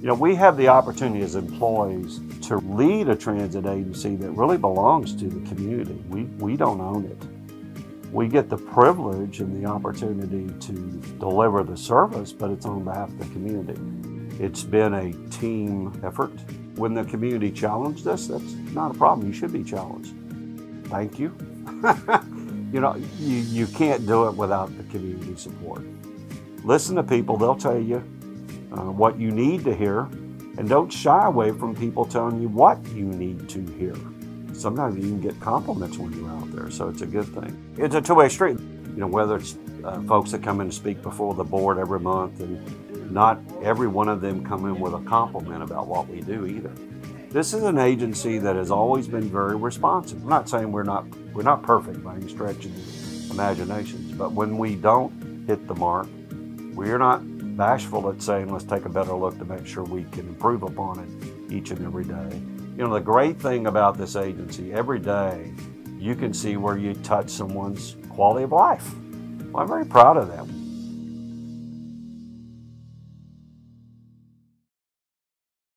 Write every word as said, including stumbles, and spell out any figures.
You know, we have the opportunity as employees to lead a transit agency that really belongs to the community. We, we don't own it. We get the privilege and the opportunity to deliver the service, but it's on behalf of the community. It's been a team effort. When the community challenged us, that's not a problem. You should be challenged. Thank you. You know, you, you can't do it without the community support. Listen to people, they'll tell you Uh, what you need to hear, and don't shy away from people telling you what you need to hear. Sometimes you can get compliments when you're out there, so it's a good thing. It's a two-way street. You know, whether it's uh, folks that come in and speak before the board every month, and not every one of them come in with a compliment about what we do either. This is an agency that has always been very responsive. I'm not saying we're not we're not perfect by any stretch of imaginations, but when we don't hit the mark, we're not bashful at saying, let's take a better look to make sure we can improve upon it each and every day. You know, the great thing about this agency, every day you can see where you touch someone's quality of life. Well, I'm very proud of that.